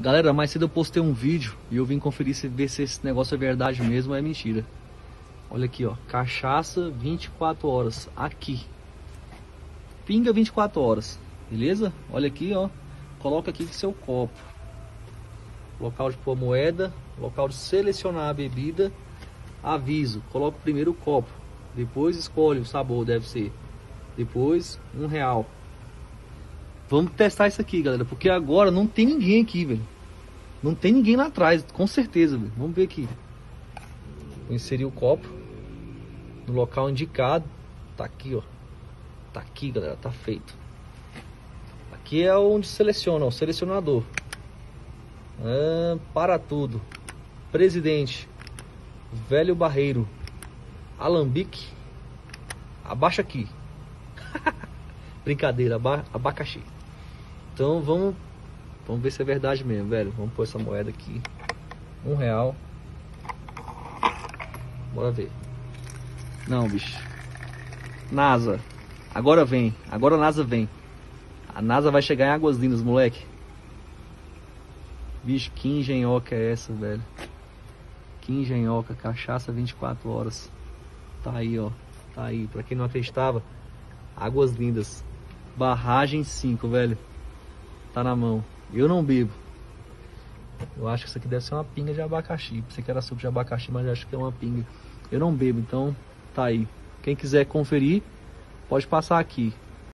Galera, mais cedo eu postei um vídeo e eu vim conferir se esse negócio é verdade mesmo ou é mentira. Olha aqui, ó, cachaça 24 horas, aqui. Pinga 24 horas, beleza? Olha aqui, ó, coloca aqui seu copo. Local de pôr moeda, local de selecionar a bebida. Aviso, coloca primeiro o copo, depois escolhe o sabor, deve ser. Depois, R$1. Vamos testar isso aqui, galera, porque agora não tem ninguém aqui, velho. Não tem ninguém lá atrás, com certeza, velho. Vamos ver aqui. Vou inserir o copo no local indicado. Tá aqui, ó. Tá aqui, galera, tá feito. Aqui é onde seleciona, ó, o selecionador. Para tudo. Presidente. Velho Barreiro. Alambique. Abaixa aqui. Brincadeira, abacaxi. Então vamos ver se é verdade mesmo, velho. Vamos pôr essa moeda aqui. R$1. Bora ver. Não, bicho. NASA. Agora vem. Agora a NASA vem. A NASA vai chegar em Águas Lindas, moleque. Bicho, que engenhoca é essa, velho? Que engenhoca. Cachaça 24 horas. Tá aí, ó. Tá aí. Pra quem não acreditava, Águas Lindas. Barragem 5, velho. Tá na mão. Eu não bebo. Eu acho que isso aqui deve ser uma pinga de abacaxi. Pensei que era suco de abacaxi, mas eu acho que é uma pinga. Eu não bebo, então tá aí. Quem quiser conferir, pode passar aqui.